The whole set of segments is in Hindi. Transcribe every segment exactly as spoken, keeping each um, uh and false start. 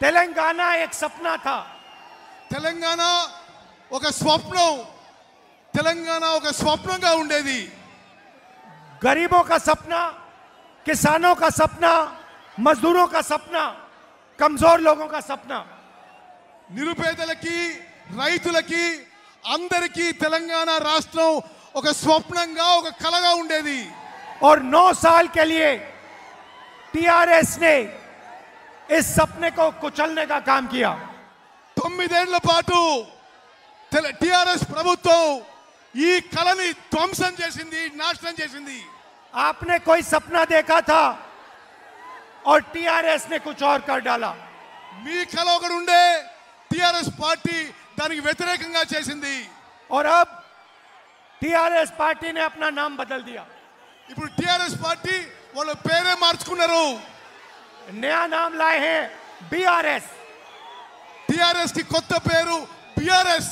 तेलंगाना एक सपना था, तेलंगाना ఒక స్వప్నం, తెలంగాణ ఒక స్వప్నంగా ఉండేది. గరీబో కా సప్నా, కిసానో కా సప్నా, మజ్దూరో కా సప్నా, కమ్జోర్ లోగో కా సప్నా. నిరుపేదలకి రైతులకి అందరికీ తెలంగాణ రాష్ట్రం ఒక స్వప్నంగా ఒక కలగా ఉండేది. और नौ साल के लिए टीआरएस ने इस सपने को कुचलने का काम किया. తొమ్మిదేళ్ల పాటు टीआरएस ప్రభుత్వం ఈ కళని ధ్వంసం చేసింది, నాశనం చేసింది. आपने कोई सपना देखा था और टीआरएस ने कुछ और कर डाला. మీ కళ ఒకటి ఉండే, టీఆర్ఎస్ పార్టీ దానికి వ్యతిరేకంగా చేసింది. और अब टीआरएस पार्टी ने अपना नाम बदल दिया. ఇప్పుడు టీఆర్ఎస్ పార్టీ వాళ్ళ పేరే మార్చుకున్నారు. नया नाम लाए हैं बीआरएस. टीआरएस की కొత్త పేరు बीआरएस.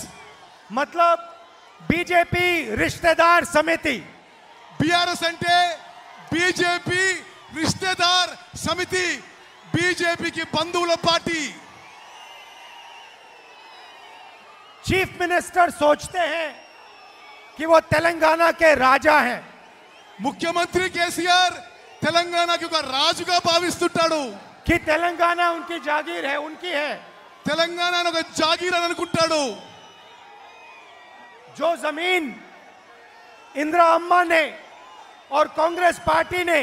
मतलब बीजेपी रिश्तेदार समिति. बीआरएस అంటే बीजेपी रिश्तेदार समिति, बीजेपी की बंधुल पार्टी. चीफ मिनिस्टर सोचते हैं कि वो तेलंगाना के राजा हैं. मुख्यमंत्री केसीआर तेलंगाना के ऊपर राज का भाविस्तुटाडू कि तेलंगाना उनकी जागीर है, उनकी है. तेलंगाना ने जागीर అనుకుంటాడు. जो जमीन इंदिरा अम्मा ने और कांग्रेस पार्टी ने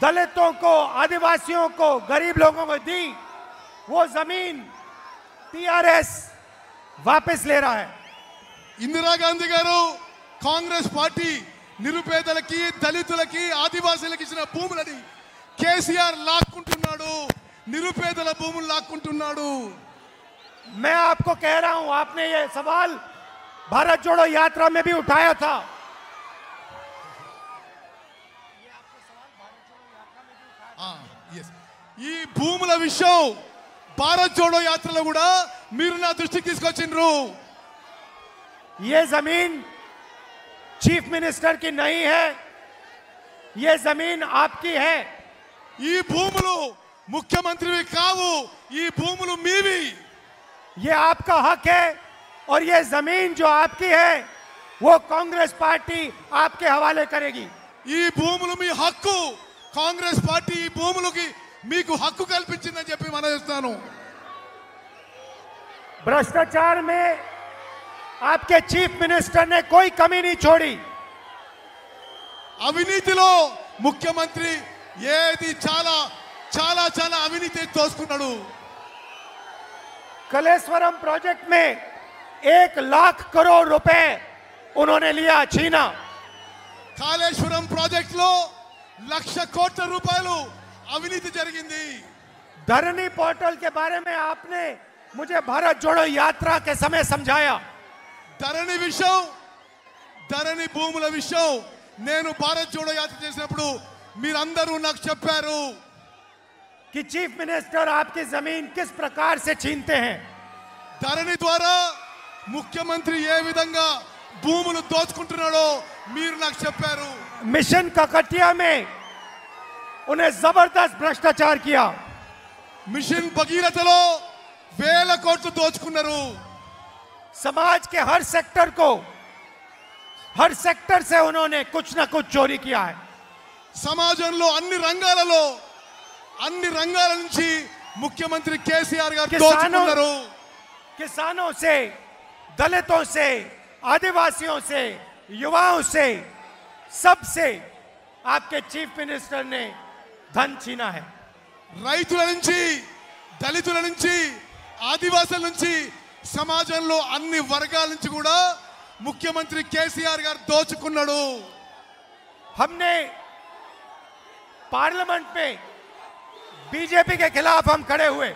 दलितों को, आदिवासियों को, गरीब लोगों को दी, वो जमीन टीआरएस वापस ले रहा है. इंदिरा गांधी गारू कांग्रेस पार्टी నిరుపేదలకి దళితులకి ఆదివాసీలకు ఇచ్చిన భూములని కేసీఆర్ లాక్కుంటున్నాడు, నిరుపేదల భూములు లాక్కుంటున్నాడు. मैं आपको कह रहा हूं, आपने ये सवाल भारत जोड़ो यात्रा में भी उठाया था. ఈ భూముల విషయం భారత్ జోడో యాత్రలో కూడా మీరు నా దృష్టికి తీసుకొచ్చినారు. ये जमीन चीफ मिनिस्टर की नहीं है, ये जमीन आपकी है. ये భూములు मुख्यमंत्री भी కావు, ये భూములు మీవి. ये आपका हक है और ये जमीन जो आपकी है वो कांग्रेस पार्टी आपके हवाले करेगी. ये భూములు మీ హక్కు, కాంగ్రెస్ పార్టీ ఈ భూములకి మీకు హక్కు కల్పించిందని చెప్పి మనం చేస్తాను. भ्रष्टाचार में आपके चीफ मिनिस्टर ने कोई कमी नहीं छोड़ी. అవినీతిలో ముఖ్యమంత్రి ఏది చాలా చాలా చాలా అవినీతి తోసుకున్నాడు. कलेश्वरम प्रोजेक्ट में एक लाख करोड़ रुपए उन्होंने लिया, छीना. కాళేశ్వరం ప్రాజెక్ట్ లో లక్ష కోట్ల రూపాయలు అవినీతి జరిగింది. धरनी पोर्टल के बारे में आपने मुझे भारत जोड़ो यात्रा के समय समझाया. ధరణి విషయం, ధరణి భూముల విషయం నేను భారత్ జోడో యాత్ర చేసినప్పుడు మీరందరూ నాకు చెప్పారు. कि चीफ मिनिस्टर आपकी जमीन किस प्रकार से छीनते हैं. ధరణి ద్వారా ముఖ్యమంత్రి ఏ విధంగా భూములు దోచుకుంటున్నాడో మీరు నాకు చెప్పారు. మిషన్ కకటియా में उन्हें जबरदस्त भ्रष्टाचार किया. మిషన్ భగీరథలో వేల కోట్లు దోచుకున్నారు. समाज के हर सेक्टर को, हर सेक्टर से उन्होंने कुछ ना कुछ चोरी किया है. సమాజంలో అన్ని రంగాలలో అన్ని రంగాల నుంచి ముఖ్యమంత్రి కేసీఆర్ గారు దోచుకున్నారు. किसानों से, दलितों से, आदिवासियों से, युवाओं से, सबसे आपके चीफ मिनिस्टर ने धन छीना है. రైతుల నుంచి దళితుల నుంచి ఆదివాసుల నుంచి సమాజంలో అన్ని వర్గాల నుంచి కూడా ముఖ్యమంత్రి కేసీఆర్ గారు దోచుకున్నాడు. हमने पार्लियामेंट में बीजेपी के खिलाफ हम खड़े हुए.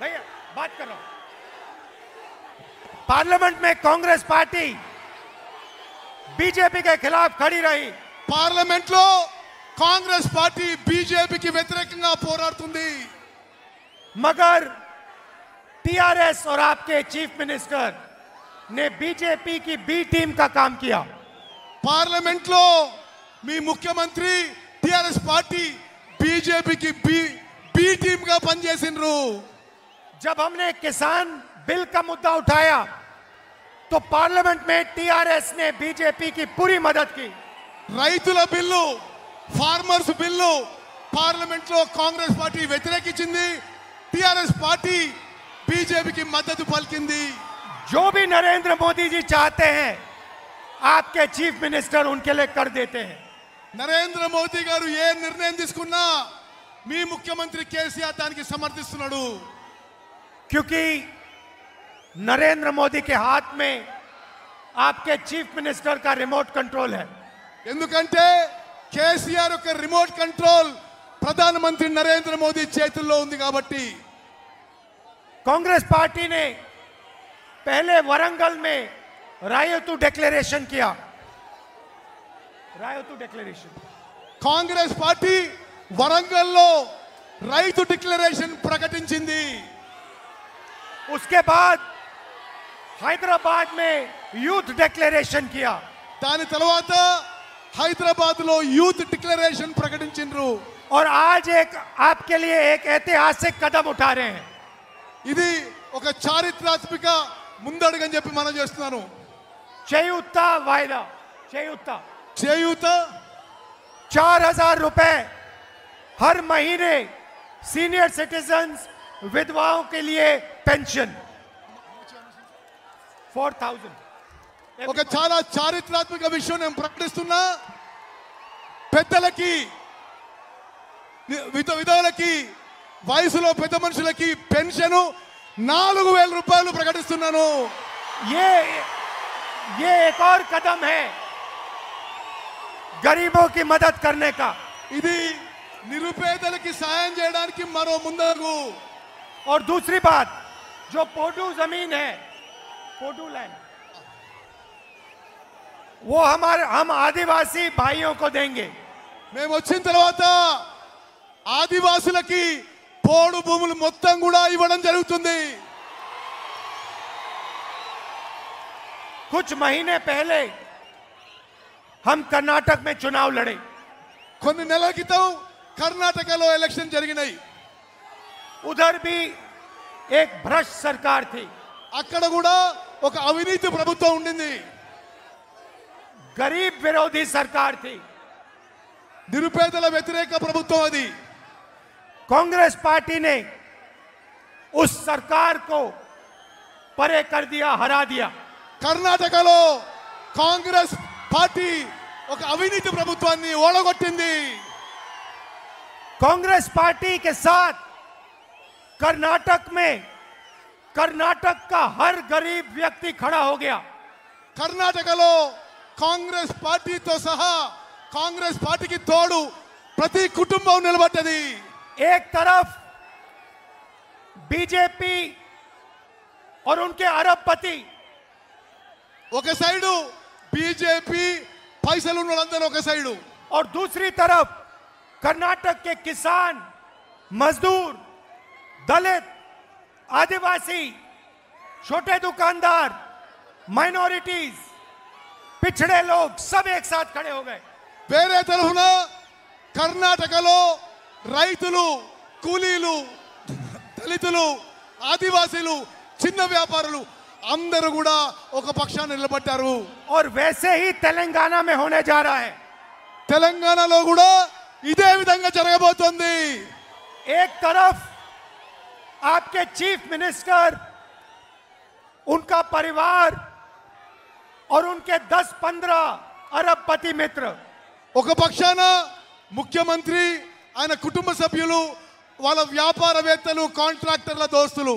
भैया बात कर रहा हूं. पार्लियामेंट में कांग्रेस पार्टी बीजेपी के खिलाफ खड़ी रही. पार्लियामेंट లో कांग्रेस पार्टी बीजेपीకి వ్యతిరేకంగా పోరాడుతుంది. मगर टीआरएस और आपके चीफ मिनिस्टर ने बीजेपी की बी टीम का काम किया. पार्लियामेंट लो मी मुख्यमंत्री टीआरएस पार्टी बीजेपी की बी बी टीम का पनचेसिंद्रू। जब हमने किसान बिल का मुद्दा उठाया तो पार्लियामेंट में टीआरएस ने बीजेपी की पूरी मदद की। रैतुला बिल्लू, फार्मर्स बिल्लू पार्लियामेंट लो कांग्रेस पार्टी व्यतिरेकिंचिंदी, टीआरएस पार्टी बीजेपी की मदद पलिकिंदी। जो भी नरेंद्र मोदी जी चाहते हैं आपके चीफ मिनिस्टर उनके लिए कर देते हैं। नरेंद्र मोदी गारू ये निर्णय తీసుకున్నా మీ ముఖ్యమంత్రి కేసీఆర్ దానికి సమర్థిస్తున్నాడు। क्योंकि नरेंद्र मोदी के हाथ में आपके चीफ मिनिस्टर का रिमोट कंट्रोल है। ఎందుకంటే కేసీఆర్ యొక్క రిమోట్ కంట్రోల్ प्रधानमंत्री नरेंद्र मोदी చేతుల్లో ఉంది కాబట్టి। कांग्रेस पार्टी ने पहले वरंगल में रायोतु डिक्लेरेशन किया। रायोतु डिक्लेरेशन कांग्रेस पार्टी वरंगल लो रायोतु डिक्लेरेशन प्रकटिंचिंदी। उसके बाद हैदराबाद में यूथ डिक्लेरेशन किया। दानि तर्वात हैदराबाद लो यूथ डिक्लेरेशन प्रकटिंचिंद्रू। और आज एक आपके लिए एक ऐतिहासिक कदम उठा रहे हैं। इदी ఒక చారిత్రాత్మక ముందడుగు అని చెప్పి మనం చేస్తున్నాను। చేయూత వాయిదా చేయూత చేయూత चार हज़ार రూపాయ हर महीने सीनियर सिटीजन विधवाओं के लिए पेंशन चार हज़ार। ఒక చాలా చారిత్రాత్మక విషయం నేను ప్రకటిస్తున్నా। పెద్దలకి విధవలకి వయసులో పెద్ద మనుషులకి పెన్షన్ నాలుగు వేల రూపాయలు ప్రకటిస్తున్నాను। ये ये एक और कदम है गरीबों की मदद करने का। ఇది నిరుపేదలకు సాయం చేయడానికి మరో ముందడుగు। और दूसरी बात जो पोडू जमीन है, पोडू लैंड, वो हमारे हम आदिवासी भाइयों को देंगे। మేము వచ్చిన తర్వాత ఆదివాసులకి పోడు భూములు మొత్తం కూడా ఇవ్వడం జరుగుతుంది। कुछ महीने पहले हम कर्नाटक में चुनाव लड़े। కొన్ని నెలల క్రితం कर्नाटकలో ఎలక్షన్ జరిగినాయి। उधर भी एक भ्रष्ट सरकार थी। అక్కడ కూడా ఒక అవినీతి ప్రభుత్వం ఉండింది। गरीब विरोधी सरकार थी। నిరుపేదల వ్యతిరేక ప్రభుత్వం అది। कांग्रेस पार्टी ने उस सरकार को परे कर दिया, हरा दिया। कर्नाटक लो कांग्रेस पार्टी ఒక అవినీతి ప్రభుత్వాన్ని ఓడగొట్టింది। कांग्रेस पार्टी के साथ कर्नाटक में कर्नाटक का हर गरीब व्यक्ति खड़ा हो गया। कर्नाटक लो कांग्रेस पार्टी तो सहा कांग्रेस पार्टी की తోడు ప్రతి కుటుంబం నిలబడ్డది। एक तरफ बीजेपी और उनके अरबपति, ओके साइड बीजेपी फैसल उन्नदन ओके साइड, और दूसरी तरफ कर्नाटक के किसान, मजदूर, दलित, आदिवासी, छोटे दुकानदार, माइनॉरिटीज, पिछड़े लोग सब एक साथ खड़े हो गए। वेरे तरफुना कर्नाटक लो రైతులు, కూలీలు, దళితులు, ఆదివాసీలు, చిన్న వ్యాపారులు అందరూ కూడా ఒక పక్షాన నిలబడ్డారు। और वैसे ही तेलंगाना में होने जा रहा है। తెలంగాణలో కూడా ఇదే విధంగా జరగబోతోంది। एक तरफ आपके चीफ मिनिस्टर, उनका परिवार और उनके दस पंद्रह अरबपति मित्र, ఒక పక్షాన ముఖ్యమంత్రి ఆయన కుటుంబ సభ్యులు వాళ్ళ వ్యాపారవేత్తలు కాంట్రాక్టర్ల దోస్తులు,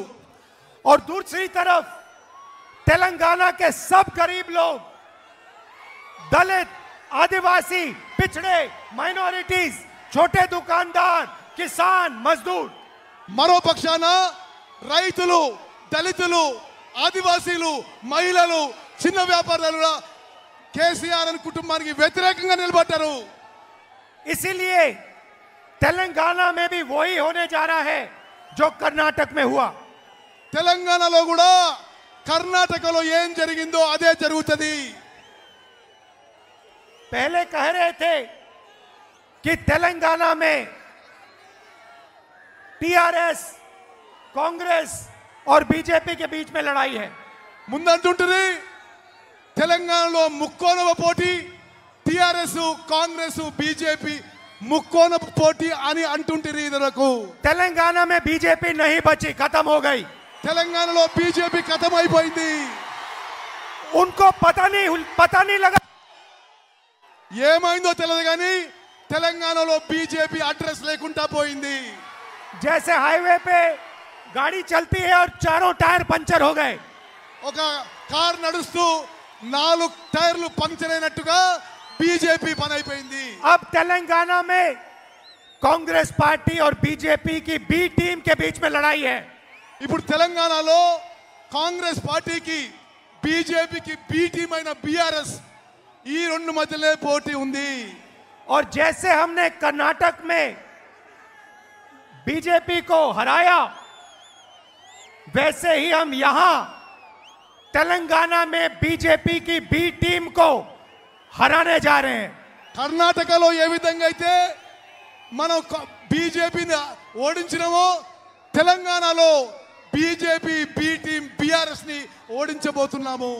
और दूसरी तरफ तेलंगाना के सब गरीब लोग, दलित, आदिवासी, पिछड़े, माइनॉरिटीज, छोटे दुकानदार, किसान, मजदूर। మరో పక్షాన రైతులు, దళితులు, ఆదివాసీలు, మహిళలు, చిన్న వ్యాపారులు కేసీఆర్ కుటుంబానికి వ్యతిరేకంగా నిలబడ్డారు। इसीलिए तेलंगाना में भी वही होने जा रहा है जो कर्नाटक में हुआ। तेलंगाना लो गुड़ा कर्नाटक लो येन जरिगिंदो अदे जरुगुतदी। पहले कह रहे थे कि तेलंगाना में टीआरएस, कांग्रेस और बीजेपी के बीच में लड़ाई है। मुंदंटुंटदी तेलंगाणलो मुक्कोनव पोटी टीआरएस कांग्रेस बीजेपी मुक्कोन पोटी अनि अंटुंटदी। इदरकु तेलंगाना में बीजेपी नहीं बची, खत्म हो गई। तेलंगाणलो बीजेपी खत्म अयिपोयिंदी। उनको पता नहीं पता नहीं लगा ఏమైందో తెలియదు కానీ తెలంగాణలో बीजेपी एड्रेस లేకుండా పోయింది। जैसे हाईवे पे गाड़ी चलती है और चारों टायर पंचर हो गए, ఒక కార్ నడుస్తూ నాలుగు టైర్లు పంచర్ అయినట్టుగా बीजेपी పనైపోయింది। अब तेलंगाना में कांग्रेस पार्टी और बीजेपी की बी टीम के बीच में लड़ाई है। ఇప్పుడు తెలంగాణలో कांग्रेस पार्टी की बीजेपी की बी टीम అయిన बीआरएस ये रुण मतले पोटी उन्दी। और जैसे हमने कर्नाटक में बीजेपी को हराया, वैसे ही हम यहां तेलंगाना में बीजेपी की बी टीम को हराने जा रहे हैं। कर्नाटक लो ये विधंगा अयिते मनं बीजेपी ने ओडिंचिनमो, तेलंगाना लो बीजेपी बी टीम बीआरएस नी ओडिंचबोतुन्नामु।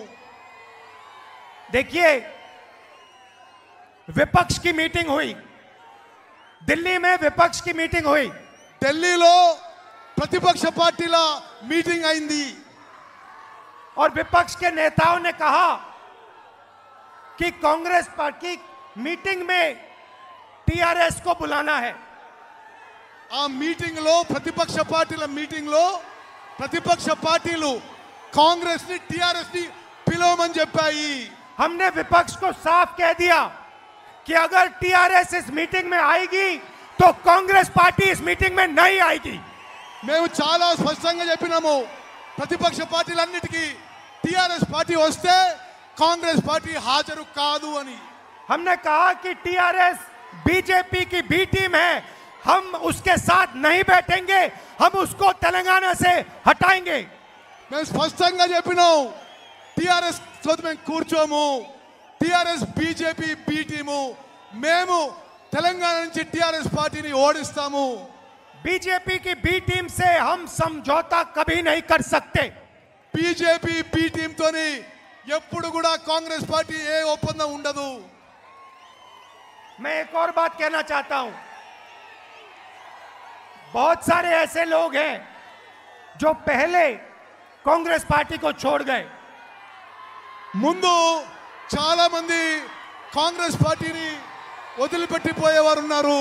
देखिए, विपक्ष की मीटिंग हुई दिल्ली में, विपक्ष की मीटिंग हुई दिल्ली लो प्रतिपक्ष पार्टी ला मीटिंग आईंदी। और विपक्ष के नेताओं ने कहा कि कांग्रेस पार्टी मीटिंग में टीआरएस को बुलाना है। आ मीटिंग लो प्रतिपक्ष पार्टी ला मीटिंग लो प्रतिपक्ष पार्टी लो कांग्रेस नी टीआरएस नी पिलवमनि चेप्पायि। हमने विपक्ष को साफ कह दिया कि अगर टीआरएस इस मीटिंग में आएगी तो कांग्रेस पार्टी इस मीटिंग में नहीं आएगी। मैं చాలా స్పష్టంగా చెప్పినాము, ప్రతిపక్ష పార్టీలన్నిటికీ टीआरएस पार्टी వస్తే कांग्रेस पार्टी హాజరు కాదు అని। हमने कहा कि टीआरएस बीजेपी की बी टीम है, हम उसके साथ नहीं बैठेंगे, हम उसको तेलंगाना से हटाएंगे। मैं స్పష్టంగా చెప్పినాము, टीआरएस तो मैं కూర్చోము, टीआरएस बीजेपी बी टीम మేము తెలంగాణ నుంచి टीआरएस पार्टी ని ఓడిస్తాము। बीजेपी की बी टीम से हम समझौता कभी नहीं कर सकते। बीजेपी बी टीम తోని ఎప్పుడు కూడా कांग्रेस पार्टी ఏ ఒప్పందం ఉండదు। मैं एक और बात कहना चाहता हूं, बहुत सारे ऐसे लोग हैं जो पहले कांग्रेस पार्टी को छोड़ गए। ముందు చాలా మంది कांग्रेस पार्टी ని వదిలిపెట్టిపోయేవారు ఉన్నారు।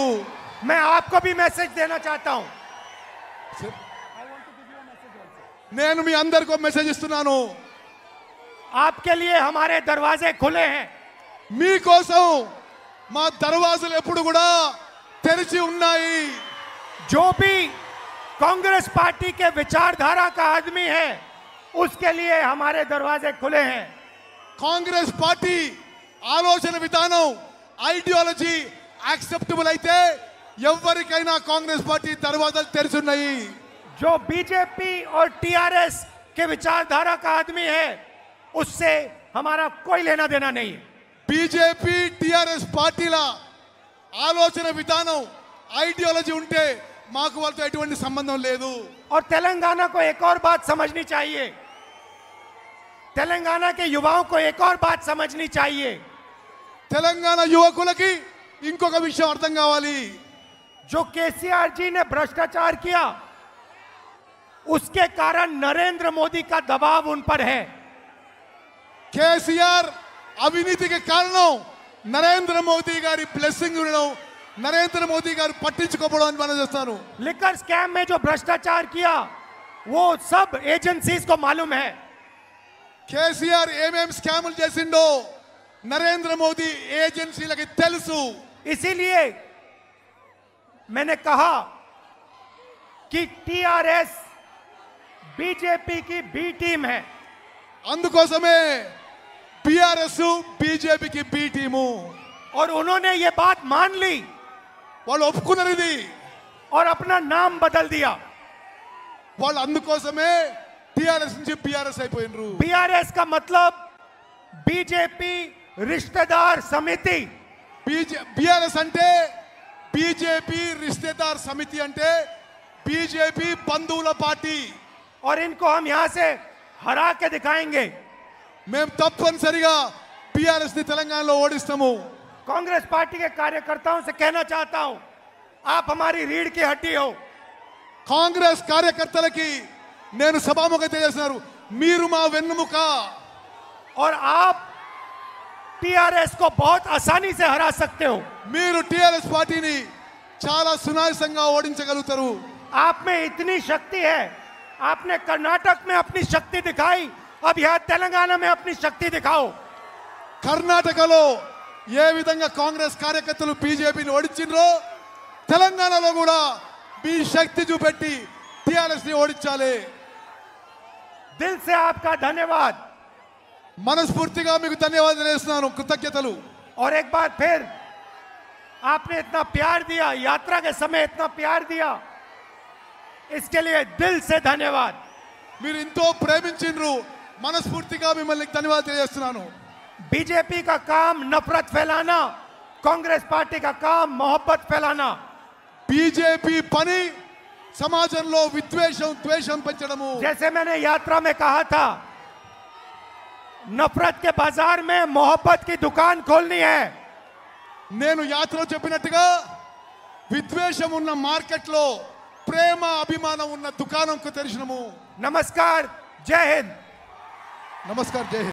मैं आपको भी मैसेज देना चाहता हूं। నేను మీ అందరికీ మెసేజ్ ఇస్తున్నాను। आपके लिए हमारे दरवाजे खुले हैं। మీ కోసం మా దర్వాజలు ఎప్పుడు కూడా తెరిచి ఉన్నాయి। जो भी कांग्रेस पार्टी के विचारधारा का आदमी है उसके लिए हमारे दरवाजे खुले हैं। कांग्रेस पार्टी आलोचना विधानों आइडियोलॉजी एक्सेप्टेबल అయితే ఎవరికైనా कांग्रेस पार्टी दरवाजा తెరిచి ఉన్నాయి। जो बीजेपी और टीआरएस के विचारधारा का आदमी है उससे हमारा कोई लेना देना नहीं। बीजेपी टीआरएस पार्टीల ఆలోచన విధానం आइडियोलॉजी ఉంటే మాకు వాళ్ళతో ఎటువంటి సంబంధం లేదు। और तेलंगाना को एक और बात समझनी चाहिए, तेलंगाना के युवाओं को एक और बात समझनी चाहिए। तेलंगाना युवकों की इनकोक विषय अर्थं कावाली। जो केसीआर जी ने भ्रष्टाचार किया उसके कारण नरेंद्र मोदी का दबाव उन पर है। केसीआर अविनीति के कारण नरेंद्र मोदी गारी ब्लेसिंग नरेंद्र मोदी गारी पट्टिंचुकोवडम मनजेस्तानु। लिकर स्कैम में जो भ्रष्टाचार किया वो सब एजेंसीज को मालूम है। కేసీఆర్ ఏమేం స్కాములు చేసిండో నరేంద్ర మోదీ ఏజెన్సీలకు తెలుసు। इसीलिए मैंने कहा कि टीआरएस बीजेपी की बी टीम है। అందుకోసమే बीआरएस बीजेपी की बी टीम। और उन्होंने ये बात मान ली, వాళ్ళు ఒప్పుకున్నారు ఇది। और अपना नाम बदल दिया। వాళ్ళు అందుకోసమే टीआरएस నుంచి बीआरएस అయిపోయిండ్రు। बीआरएस का मतलब बीजेपी रिश्तेदार समिति। बीआरएस అంటే बीजेपी रिश्तेदार समिति అంటే बीजेपी बंदूला पार्टी और इनको हम यहाँ से हरा के दिखाएंगे। मैं तपनसरिगा बीआरएस ने तेलंगाना लो ओडिस्तमु। कांग्रेस पार्टी के कार्यकर्ताओं से कहना चाहता हूँ, आप हमारी रीढ़ की हड्डी हो। कांग्रेस कार्यकर्ता की नैन सभा में कहते हैं सर मीरुमा वेन्नुमुका, और आप टीआरएस को बहुत आसानी से हरा सकते हो। मीरु टीआरएस पार्टी ने चाला सुनाई संगा ओडिंचगलुतरु। आप में इतनी शक्ति है, आपने कर्नाटक में अपनी शक्ति दिखाई, अब यहाँ तेलंगाना में अपनी शक्ति दिखाओ। कर्नाटक लो ये विधंगा कांग्रेस कार्यकर्ता बीजेपी ओडिंचिंद्रो, तेलंगाना लो कूडा बी शक्ति चूपेट्टी टीआरएस नी ओडिंचाले। दिल से आपका धन्यवाद। मनस्फूर्तिगा मीकु धन्यवाद, कृतज्ञतलु। और एक बार फिर आपने इतना प्यार दिया, यात्रा के समय इतना प्यार दिया, इसके लिए दिल से धन्यवाद। मीरु इंतो प्रेमिंचिनरु, मनस्फूर्तिगा मिम्मल्नि धन्यवाद। बीजेपी का काम नफरत फैलाना, कांग्रेस पार्टी का काम मोहब्बत फैलाना। बीजेपी पनी समाजंलो विद्वेषं द्वेषं पंचडमु। जैसे मैंने यात्रा में कहा था, नफरत के बाजार में मोहब्बत की दुकान खोलनी है। नैनु यात्रा चेप्पिनट्टुगा विद्वेषं उन्न मार्केट लो प्रेम अभिमानं उन्न दुकानं तेरिचिनमु। नमस्कार, जय हिंद। नमस्कार, जय हिंद।